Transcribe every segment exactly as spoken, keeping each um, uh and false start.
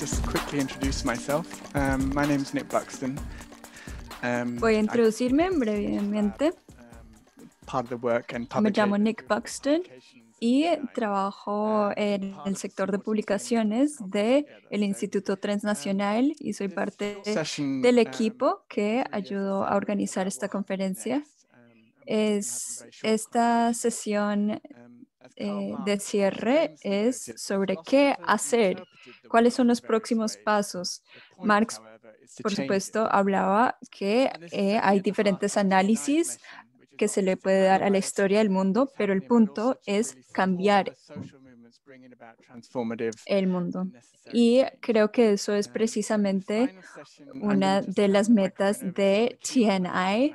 just quickly introduce myself. Um, my name's Nick Buxton. Um, Voy a introducirme I, brevemente. Part of the work and Me llamo Nick Buxton y trabajo en el sector de publicaciones del Instituto Transnacional y soy parte del equipo que ayudó a organizar esta conferencia. Es, esta sesión eh, de cierre es sobre qué hacer, cuáles son los próximos pasos. Marx, por supuesto, hablaba que eh, hay diferentes análisis que se le puede dar a la historia del mundo, pero el punto es cambiar el mundo. Y creo que eso es precisamente una de las metas de T N I.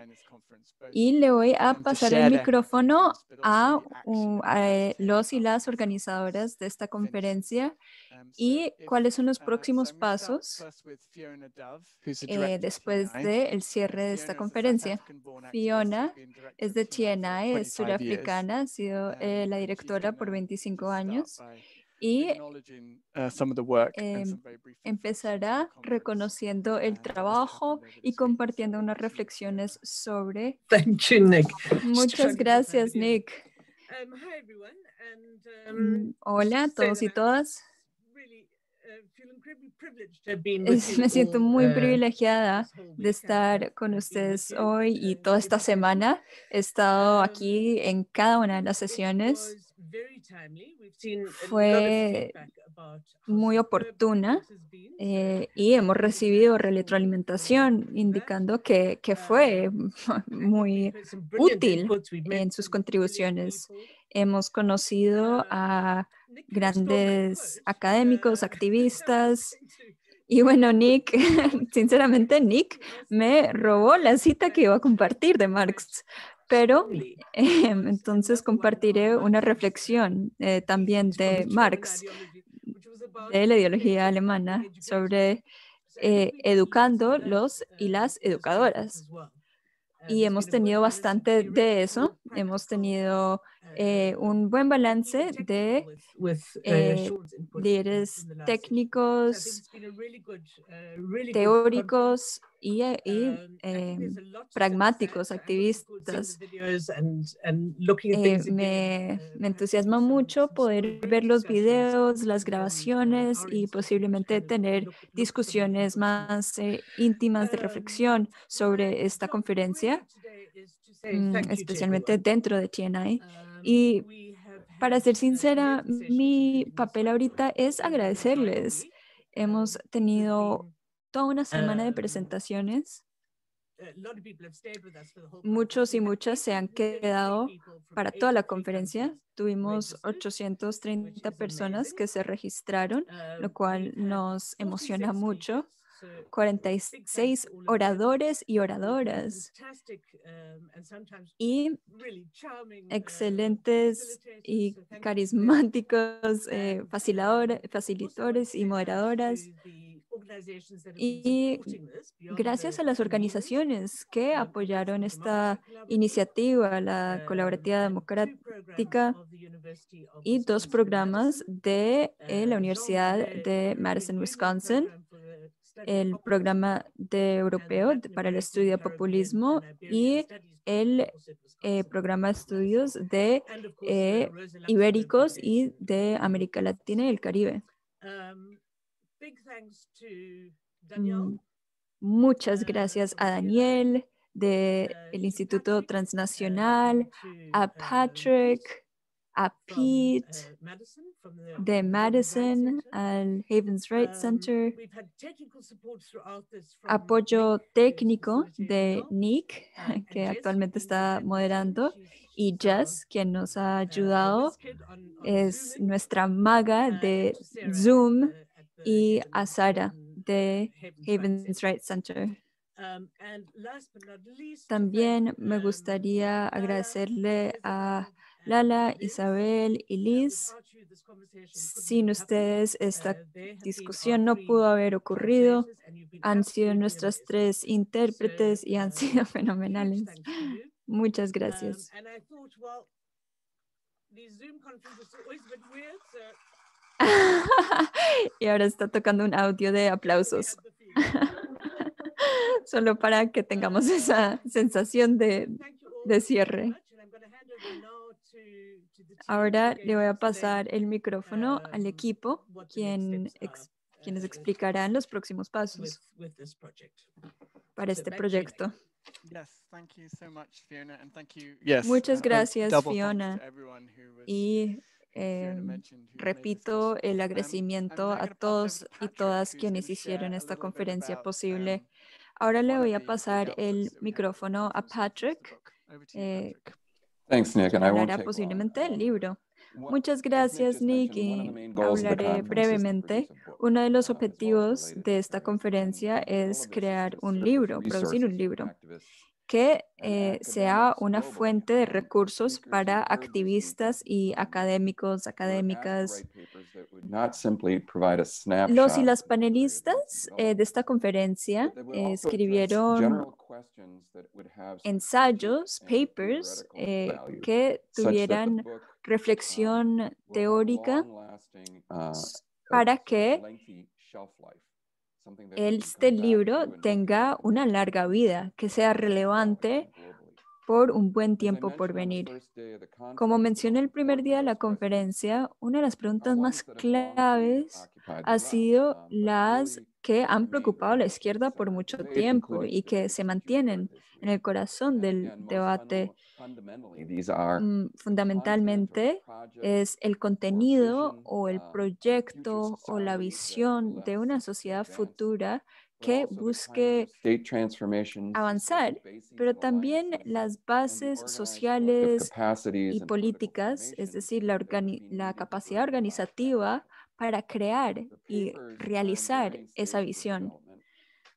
Y le voy a pasar el micrófono a, a los y las organizadoras de esta conferencia. ¿Y cuáles son los próximos pasos eh, después del cierre de esta conferencia? Fiona es de T N I, es surafricana, ha sido eh, la directora por veinticinco años y eh, empezará reconociendo el trabajo y compartiendo unas reflexiones sobre... Muchas gracias, Nick. Hola a todos y todas. Me siento muy privilegiada de estar con ustedes hoy y toda esta semana. He estado aquí en cada una de las sesiones. Fue muy oportuna eh, y hemos recibido retroalimentación indicando que, que fue muy útil en sus contribuciones. Hemos conocido a grandes académicos, activistas. Y bueno, Nick, sinceramente, Nick me robó la cita que iba a compartir de Marx. Pero eh, entonces compartiré una reflexión eh, también de Marx, de la ideología alemana, sobre eh, educando los y las educadoras. Y hemos tenido bastante de eso. Hemos tenido... Eh, un buen balance de eh, líderes técnicos, teóricos y, y eh, pragmáticos, activistas. Eh, me, me entusiasma mucho poder ver los videos, las grabaciones y posiblemente tener discusiones más eh, íntimas de reflexión sobre esta conferencia, especialmente dentro de T N I. Y para ser sincera, mi papel ahorita es agradecerles. Hemos tenido toda una semana de presentaciones. Muchos y muchas se han quedado para toda la conferencia. Tuvimos ochocientas treinta personas que se registraron, lo cual nos emociona mucho. cuarenta y seis oradores y oradoras y excelentes y carismáticos eh, facilitadores y moderadoras. Y gracias a las organizaciones que apoyaron esta iniciativa, la Colaborativa Democrática y dos programas de eh, la Universidad de Madison, Wisconsin, el programa de europeo para el estudio de populismo y el eh, programa de estudios de eh, ibéricos y de América Latina y el Caribe. Muchas gracias a Daniel del Instituto Transnacional, a Patrick, a Pete de Madison, al Havens Wright Center, apoyo técnico de Nick, que actualmente está moderando, y Jess, quien nos ha ayudado, es nuestra maga de Zoom, y a Sarah de Havens Wright Center. También me gustaría agradecerle a Lala, Isabel y Liz. Sin ustedes esta discusión no pudo haber ocurrido. Han sido nuestras tres intérpretes y han sido fenomenales. Muchas gracias. Y ahora está tocando un audio de aplausos. Solo para que tengamos esa sensación de, de cierre. Ahora le voy a pasar el micrófono al equipo, quien ex, quienes explicarán los próximos pasos para este proyecto. Muchas gracias, Fiona. Y eh, repito el agradecimiento a todos y todas quienes hicieron esta conferencia posible. Ahora le voy a pasar el micrófono a Patrick. Eh, Thanks, Nick, and I won't take posiblemente long. El libro. Muchas gracias, Nick, y hablaré brevemente. Uno de los objetivos de esta conferencia es crear un libro, producir un libro, que eh, sea una fuente de recursos para activistas y académicos, académicas. Los y las panelistas eh, de esta conferencia eh, escribieron ensayos, papers, eh, que tuvieran reflexión teórica para que este libro tenga una larga vida, que sea relevante por un buen tiempo por venir. Como mencioné el primer día de la conferencia, una de las preguntas más claves ha sido las que han preocupado a la izquierda por mucho tiempo y que se mantienen en el corazón del debate. Fundamentalmente es el contenido o el proyecto o la visión de una sociedad futura que busque avanzar, pero también las bases sociales y políticas, es decir, la, la capacidad organizativa para crear y realizar esa visión.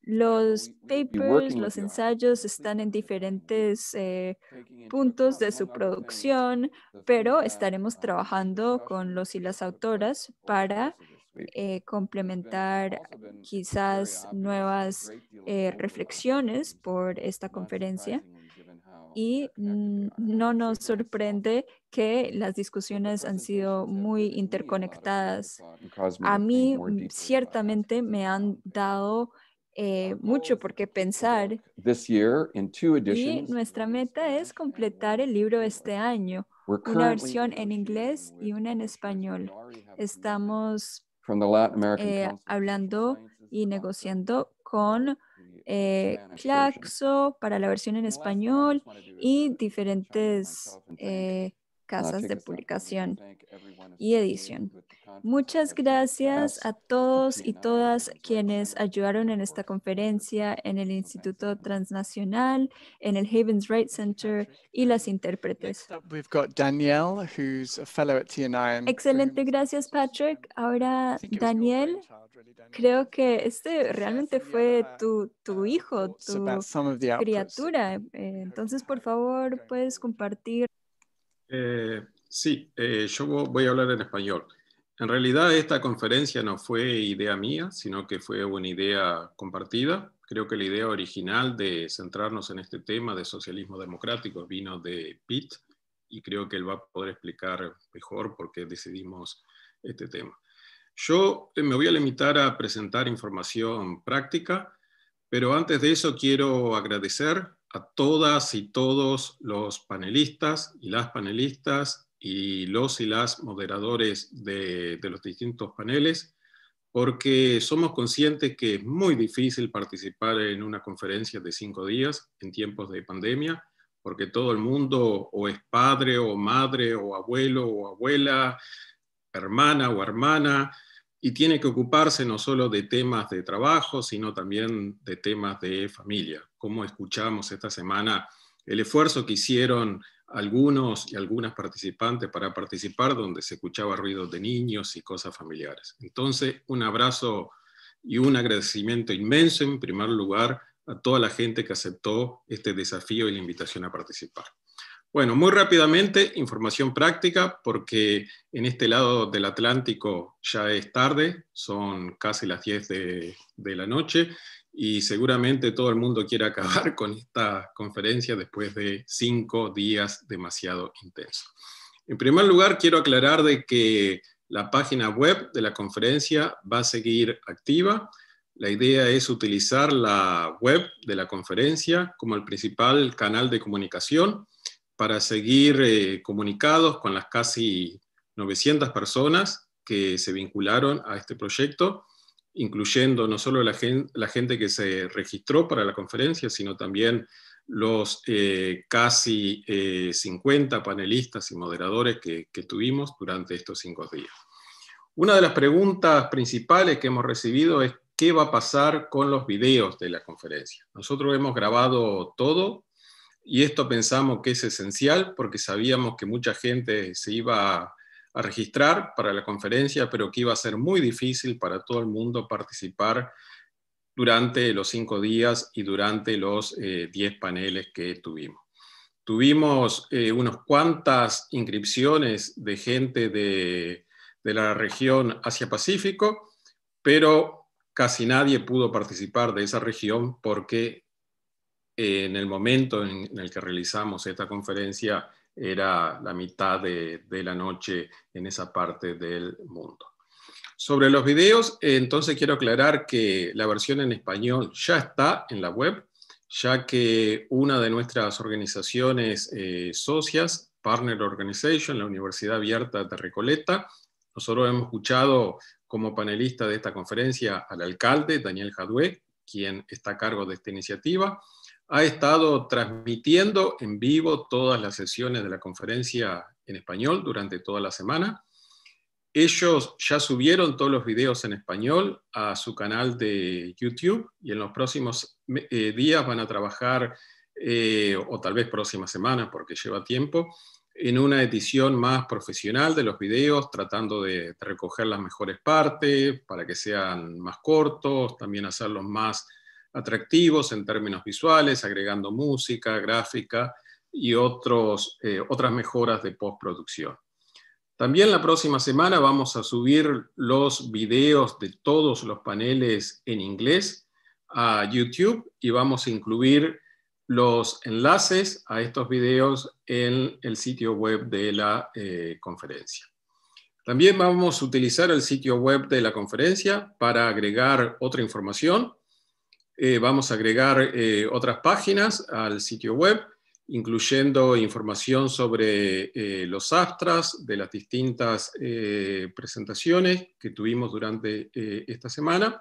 Los papers, los ensayos están en diferentes eh, puntos de su producción, pero estaremos trabajando con los y las autoras para eh, complementar quizás nuevas eh, reflexiones por esta conferencia. Y no nos sorprende que las discusiones han sido muy interconectadas. A mí ciertamente me han dado eh, mucho por qué pensar. Y nuestra meta es completar el libro este año, una versión en inglés y una en español. Estamos eh, hablando y negociando con Eh, Claxo para la versión en español y diferentes eh, casas de publicación y edición. Muchas gracias a todos y todas quienes ayudaron en esta conferencia, en el Instituto Transnacional, en el Havens Wright Center y las intérpretes. Excelente, gracias, Patrick. Ahora, Daniel, creo que este realmente fue tu, tu hijo, tu criatura. Entonces, por favor, puedes compartir. Eh, sí, eh, yo voy a hablar en español. En realidad esta conferencia no fue idea mía, sino que fue una idea compartida. Creo que la idea original de centrarnos en este tema de socialismo democrático vino de Pete, y creo que él va a poder explicar mejor por qué decidimos este tema. Yo me voy a limitar a presentar información práctica, pero antes de eso quiero agradecer a todas y todos los panelistas y las panelistas y los y las moderadores de, de los distintos paneles, porque somos conscientes que es muy difícil participar en una conferencia de cinco días en tiempos de pandemia, porque todo el mundo o es padre o madre o abuelo o abuela, hermana o hermana, y tiene que ocuparse no solo de temas de trabajo, sino también de temas de familia. Como escuchamos esta semana, el esfuerzo que hicieron algunos y algunas participantes para participar, donde se escuchaba ruido de niños y cosas familiares. Entonces, un abrazo y un agradecimiento inmenso, en primer lugar, a toda la gente que aceptó este desafío y la invitación a participar. Bueno, muy rápidamente, información práctica, porque en este lado del Atlántico ya es tarde, son casi las diez de, de la noche, y seguramente todo el mundo quiere acabar con esta conferencia después de cinco días demasiado intensos. En primer lugar, quiero aclarar de que La página web de la conferencia va a seguir activa. La idea es utilizar la web de la conferencia como el principal canal de comunicación para seguir eh, comunicados con las casi novecientas personas que se vincularon a este proyecto, incluyendo no solo la gente, la gente que se registró para la conferencia, sino también los eh, casi eh, cincuenta panelistas y moderadores que, que tuvimos durante estos cinco días. Una de las preguntas principales que hemos recibido es ¿qué va a pasar con los videos de la conferencia? Nosotros hemos grabado todo, y esto pensamos que es esencial, porque sabíamos que mucha gente se iba a registrar para la conferencia, pero que iba a ser muy difícil para todo el mundo participar durante los cinco días y durante los eh, diez paneles que tuvimos. Tuvimos eh, unas cuantas inscripciones de gente de, de la región Asia-Pacífico, pero casi nadie pudo participar de esa región porque eh, en el momento en, en el que realizamos esta conferencia era la mitad de, de la noche en esa parte del mundo. Sobre los videos, entonces quiero aclarar que la versión en español ya está en la web, ya que una de nuestras organizaciones eh, socias, Partner Organization, la Universidad Abierta de Recoleta, nosotros hemos escuchado como panelista de esta conferencia al alcalde, Daniel Jadué, quien está a cargo de esta iniciativa, ha estado transmitiendo en vivo todas las sesiones de la conferencia en español durante toda la semana. Ellos ya subieron todos los videos en español a su canal de YouTube y en los próximos eh, días van a trabajar, eh, o tal vez próxima semana porque lleva tiempo, en una edición más profesional de los videos, tratando de recoger las mejores partes para que sean más cortos, también hacerlos más atractivos en términos visuales, agregando música, gráfica y otros, eh, otras mejoras de postproducción. También la próxima semana vamos a subir los videos de todos los paneles en inglés a YouTube y vamos a incluir los enlaces a estos videos en el sitio web de la eh, conferencia. También vamos a utilizar el sitio web de la conferencia para agregar otra información. Eh, vamos a agregar eh, otras páginas al sitio web, incluyendo información sobre eh, los abstracts de las distintas eh, presentaciones que tuvimos durante eh, esta semana.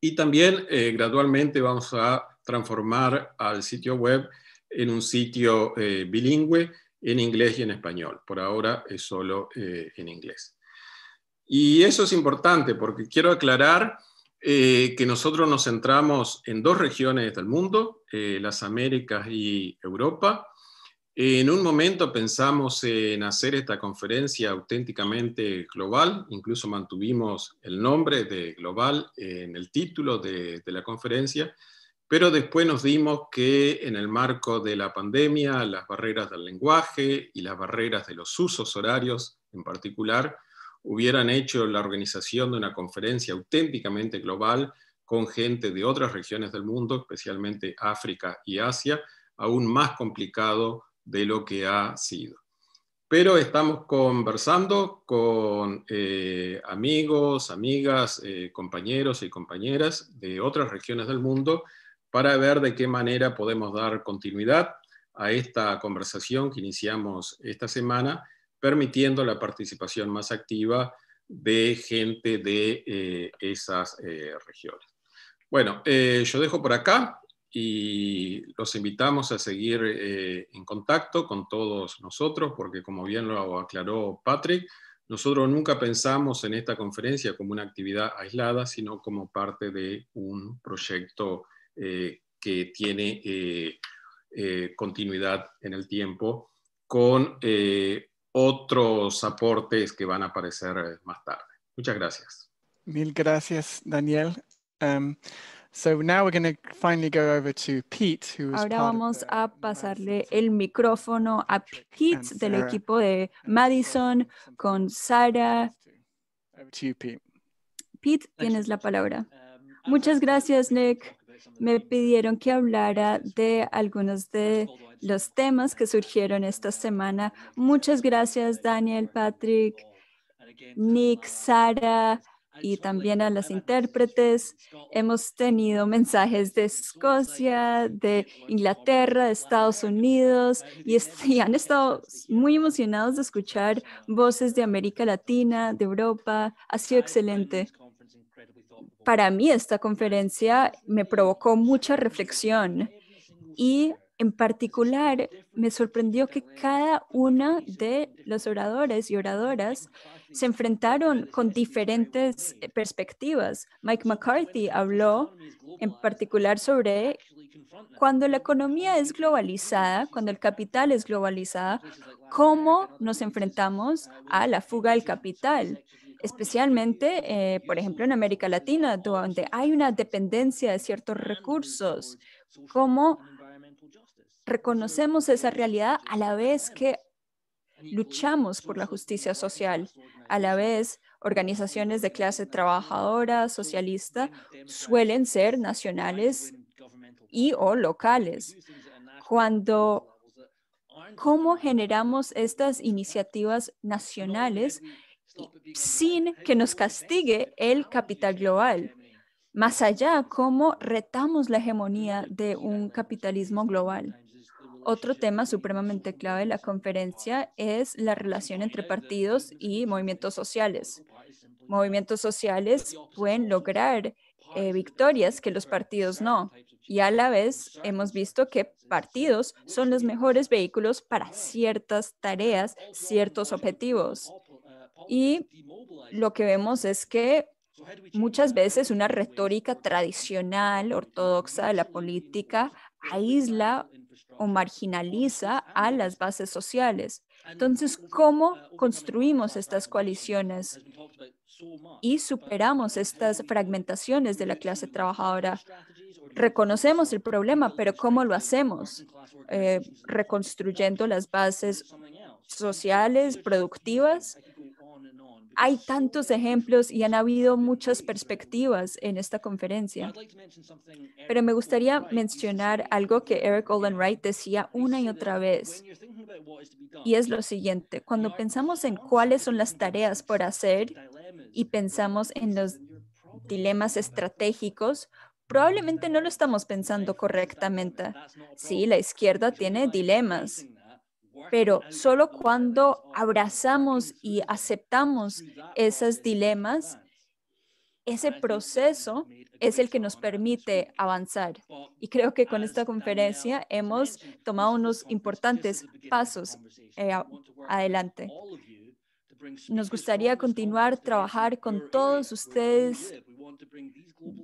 Y también eh, gradualmente vamos a transformar al sitio web en un sitio eh, bilingüe, en inglés y en español. Por ahora es solo eh, en inglés. Y eso es importante porque quiero aclarar eh, que nosotros nos centramos en dos regiones del mundo, eh, las Américas y Europa. En un momento pensamos en hacer esta conferencia auténticamente global, incluso mantuvimos el nombre de global en el título de, de la conferencia, pero después nos dimos que en el marco de la pandemia, las barreras del lenguaje y las barreras de los usos horarios en particular, hubieran hecho la organización de una conferencia auténticamente global con gente de otras regiones del mundo, especialmente África y Asia, aún más complicado de lo que ha sido. Pero estamos conversando con eh, amigos, amigas, eh, compañeros y compañeras de otras regiones del mundo para ver de qué manera podemos dar continuidad a esta conversación que iniciamos esta semana, permitiendo la participación más activa de gente de eh, esas eh, regiones. Bueno, eh, yo dejo por acá y los invitamos a seguir eh, en contacto con todos nosotros, porque como bien lo aclaró Patrick, nosotros nunca pensamos en esta conferencia como una actividad aislada, sino como parte de un proyecto Eh, que tiene eh, eh, continuidad en el tiempo con eh, otros aportes que van a aparecer más tarde. Muchas gracias. Mil gracias, Daniel. Um, so now we're going to finally go over to Pete, who is Ahora vamos a pasarle el micrófono a Pete del equipo de Madison con Sarah. Over to you, Pete. Pete, tienes la palabra. Muchas gracias, Nick. Me pidieron que hablara de algunos de los temas que surgieron esta semana. Muchas gracias, Daniel, Patrick, Nick, Sarah y también a las intérpretes. Hemos tenido mensajes de Escocia, de Inglaterra, de Estados Unidos y, y han estado muy emocionados de escuchar voces de América Latina, de Europa. Ha sido excelente. Para mí esta conferencia me provocó mucha reflexión y en particular me sorprendió que cada una de los oradores y oradoras se enfrentaron con diferentes perspectivas. Mike McCarthy habló en particular sobre cuando la economía es globalizada, cuando el capital es globalizado, cómo nos enfrentamos a la fuga del capital. Especialmente, eh, por ejemplo, en América Latina, donde hay una dependencia de ciertos recursos, cómo reconocemos esa realidad a la vez que luchamos por la justicia social, a la vez organizaciones de clase trabajadora, socialista, suelen ser nacionales y o locales. Cuando, ¿cómo generamos estas iniciativas nacionales sin que nos castigue el capital global? Más allá, ¿cómo retamos la hegemonía de un capitalismo global? Otro tema supremamente clave de la conferencia es la relación entre partidos y movimientos sociales. Movimientos sociales pueden lograr eh, victorias que los partidos no. Y a la vez hemos visto que partidos son los mejores vehículos para ciertas tareas, ciertos objetivos. Y lo que vemos es que muchas veces una retórica tradicional, ortodoxa de la política, aísla o marginaliza a las bases sociales. Entonces, ¿cómo construimos estas coaliciones y superamos estas fragmentaciones de la clase trabajadora? Reconocemos el problema, pero ¿cómo lo hacemos? Eh, reconstruyendo las bases sociales, productivas. Hay tantos ejemplos y han habido muchas perspectivas en esta conferencia. Pero me gustaría mencionar algo que Eric Olin Wright decía una y otra vez. Y es lo siguiente. Cuando pensamos en cuáles son las tareas por hacer y pensamos en los dilemas estratégicos, probablemente no lo estamos pensando correctamente. Sí, la izquierda tiene dilemas. Pero solo cuando abrazamos y aceptamos esos dilemas, ese proceso es el que nos permite avanzar. Y creo que con esta conferencia hemos tomado unos importantes pasos eh, adelante. Nos gustaría continuar trabajar con todos ustedes.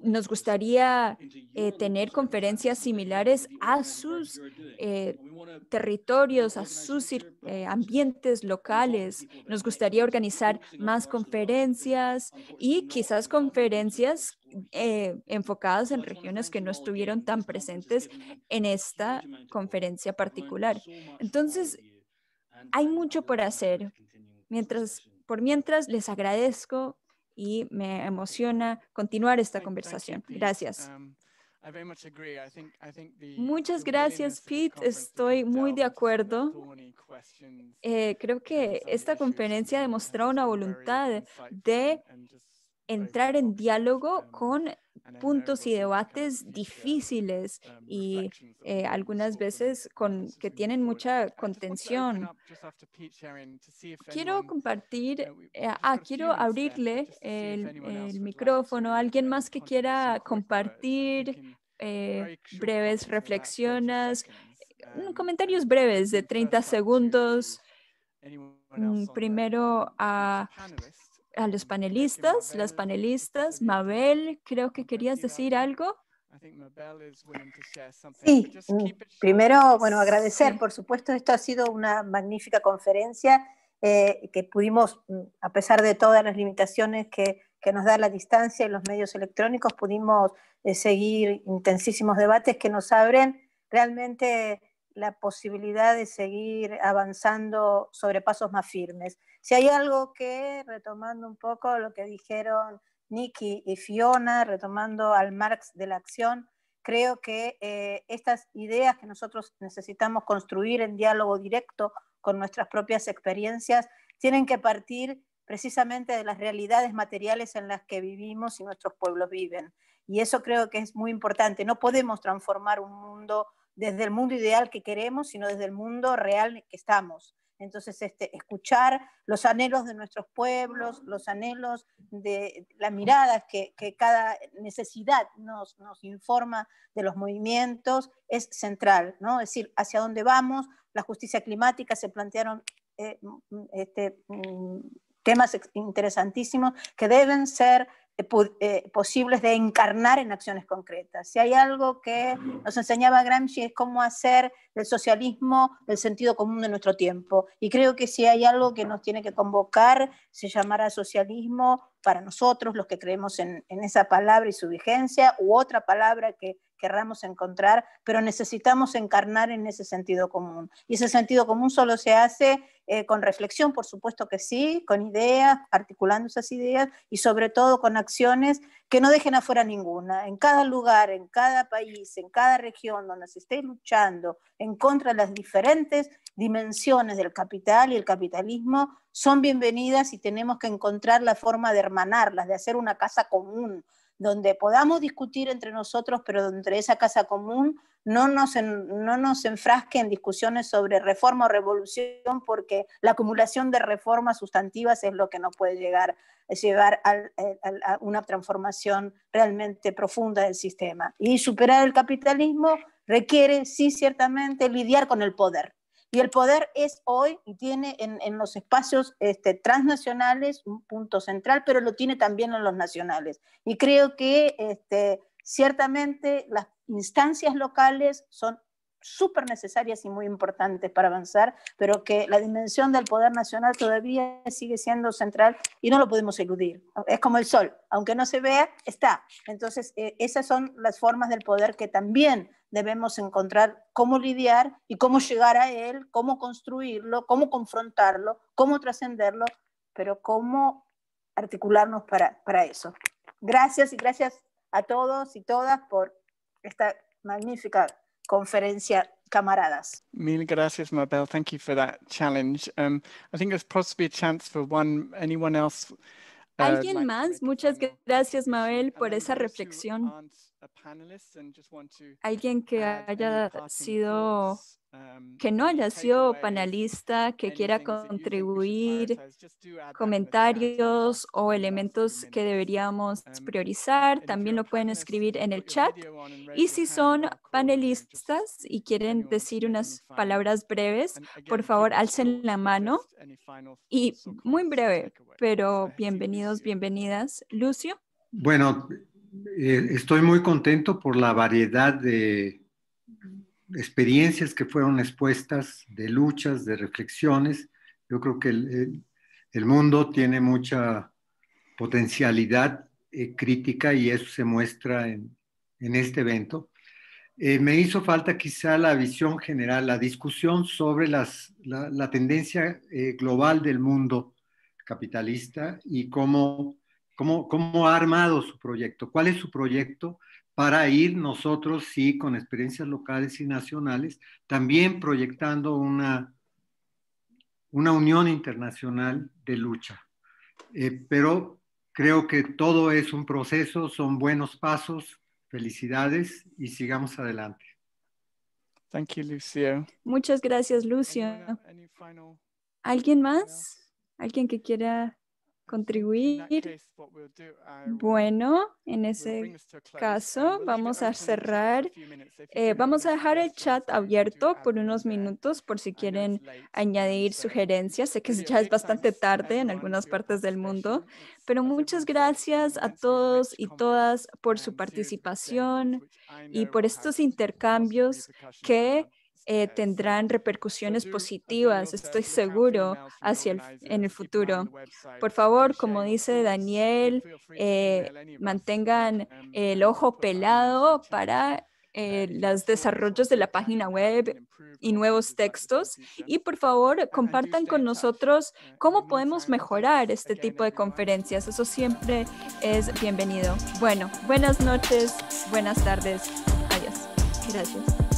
Nos gustaría eh, tener conferencias similares a sus eh, territorios, a sus eh, ambientes locales. Nos gustaría organizar más conferencias y quizás conferencias eh, enfocadas en regiones que no estuvieron tan presentes en esta conferencia particular. Entonces, hay mucho por hacer. Mientras, por mientras, les agradezco y me emociona continuar esta conversación. Gracias. Muchas gracias, Pete. Estoy muy de acuerdo. Eh, creo que esta conferencia ha demostrado una voluntad de entrar en diálogo con puntos y debates difíciles y eh, algunas veces con, que tienen mucha contención. Quiero compartir, eh, ah, quiero abrirle el, el micrófono a alguien más que quiera compartir eh, breves reflexiones, comentarios breves de treinta segundos. Primero a... A los panelistas, las panelistas. Mabel, creo que querías decir algo. Sí, primero, bueno, agradecer, por supuesto, esto ha sido una magnífica conferencia eh, que pudimos, a pesar de todas las limitaciones que, que nos da la distancia y los medios electrónicos, pudimos eh, seguir intensísimos debates que nos abren realmente la posibilidad de seguir avanzando sobre pasos más firmes. Si hay algo que, retomando un poco lo que dijeron Nick y Fiona, retomando al Marx de la acción, creo que eh, estas ideas que nosotros necesitamos construir en diálogo directo con nuestras propias experiencias tienen que partir precisamente de las realidades materiales en las que vivimos y nuestros pueblos viven. Y eso creo que es muy importante. No podemos transformar un mundo desde el mundo ideal que queremos, sino desde el mundo real que estamos. Entonces, este, escuchar los anhelos de nuestros pueblos, los anhelos de las miradas que, que cada necesidad nos, nos informa de los movimientos es central, ¿no? Es decir, hacia dónde vamos, la justicia climática, se plantearon eh, este, temas interesantísimos que deben ser Eh, posibles de encarnar en acciones concretas. Si hay algo que nos enseñaba Gramsci es cómo hacer del socialismo el sentido común de nuestro tiempo. Y creo que si hay algo que nos tiene que convocar, se llamará socialismo para nosotros, los que creemos en, en esa palabra y su vigencia, u otra palabra que querramos encontrar, pero necesitamos encarnar en ese sentido común. Y ese sentido común solo se hace eh, con reflexión, por supuesto que sí, con ideas, articulando esas ideas, y sobre todo con acciones que no dejen afuera ninguna. En cada lugar, en cada país, en cada región donde se esté luchando en contra de las diferentes dimensiones del capital y el capitalismo, son bienvenidas y tenemos que encontrar la forma de hermanarlas, de hacer una casa común, donde podamos discutir entre nosotros, pero entre esa casa común no nos, en, no nos enfrasque en discusiones sobre reforma o revolución, porque la acumulación de reformas sustantivas es lo que nos puede llegar, llevar a, a, a una transformación realmente profunda del sistema. Y superar el capitalismo requiere, sí, ciertamente, lidiar con el poder. Y el poder es hoy, y tiene en, en los espacios este, transnacionales un punto central, pero lo tiene también en los nacionales. Y creo que este, ciertamente las instancias locales son súper necesarias y muy importantes para avanzar, pero que la dimensión del poder nacional todavía sigue siendo central y no lo podemos eludir. Es como el sol, aunque no se vea, está. Entonces eh, esas son las formas del poder que también debemos encontrar cómo lidiar y cómo llegar a él, cómo construirlo, cómo confrontarlo, cómo trascenderlo, pero cómo articularnos para, para eso. Gracias y gracias a todos y todas por esta magnífica conferencia, camaradas. Mil gracias, Mabel. Thank you for that challenge. Um, I think there's possibly a chance for one, anyone else. Uh, Alguien like más. Muchas gracias, Mabel, por esa reflexión. Alguien que haya sido, que no haya sido panelista, que quiera contribuir, comentarios o elementos que deberíamos priorizar, también lo pueden escribir en el chat. Y si son panelistas y quieren decir unas palabras breves, por favor, alcen la mano. Y muy breve, pero bienvenidos, bienvenidas. Lucio. Bueno, eh, estoy muy contento por la variedad de experiencias que fueron expuestas, de luchas, de reflexiones. Yo creo que el, el mundo tiene mucha potencialidad eh, crítica y eso se muestra en, en este evento. Eh, me hizo falta quizá la visión general, la discusión sobre las, la, la tendencia eh, global del mundo capitalista y cómo, cómo, cómo ha armado su proyecto, cuál es su proyecto, para ir nosotros, sí, con experiencias locales y nacionales, también proyectando una, una unión internacional de lucha. Eh, pero creo que todo es un proceso, son buenos pasos, felicidades y sigamos adelante. Thank you, Lucio. Muchas gracias, Lucio. ¿Alguien más? ¿Alguien que quiera contribuir? Bueno, en ese caso vamos a cerrar, eh, vamos a dejar el chat abierto por unos minutos por si quieren añadir sugerencias. Sé que ya es bastante tarde en algunas partes del mundo, pero muchas gracias a todos y todas por su participación y por estos intercambios que Eh, tendrán repercusiones positivas, estoy seguro, hacia el, en el futuro. Por favor, como dice Daniel, eh, mantengan el ojo pelado para eh, los desarrollos de la página web y nuevos textos. Y por favor, compartan con nosotros cómo podemos mejorar este tipo de conferencias. Eso siempre es bienvenido. Bueno, buenas noches, buenas tardes. Adiós. Gracias.